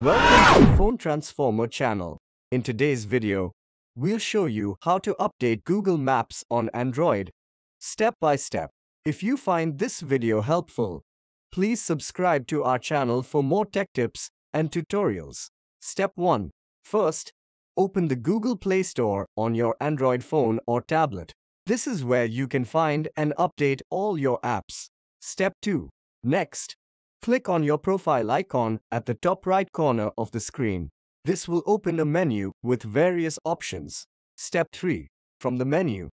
Welcome to the Phone Transformer channel. In today's video, we'll show you how to update Google Maps on Android, step by step. If you find this video helpful, please subscribe to our channel for more tech tips and tutorials. Step 1. First, open the Google Play Store on your Android phone or tablet. This is where you can find and update all your apps. Step 2. Next, click on your profile icon at the top right corner of the screen. This will open a menu with various options. Step 3. From the menu,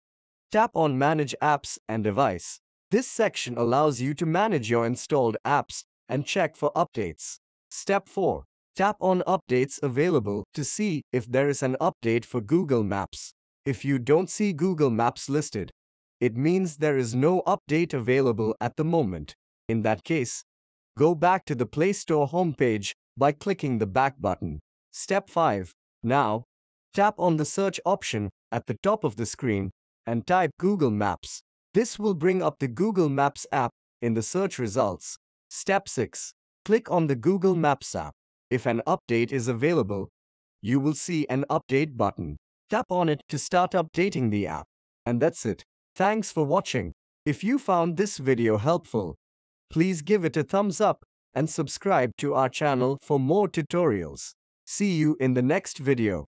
tap on Manage Apps and Device. This section allows you to manage your installed apps and check for updates. Step 4. Tap on Updates Available to see if there is an update for Google Maps. If you don't see Google Maps listed, it means there is no update available at the moment. In that case, go back to the Play Store homepage by clicking the back button. Step 5. Now, tap on the search option at the top of the screen and type Google Maps. This will bring up the Google Maps app in the search results. Step 6. Click on the Google Maps app. If an update is available, you will see an update button. Tap on it to start updating the app. And that's it. Thanks for watching. If you found this video helpful, please give it a thumbs up and subscribe to our channel for more tutorials. See you in the next video.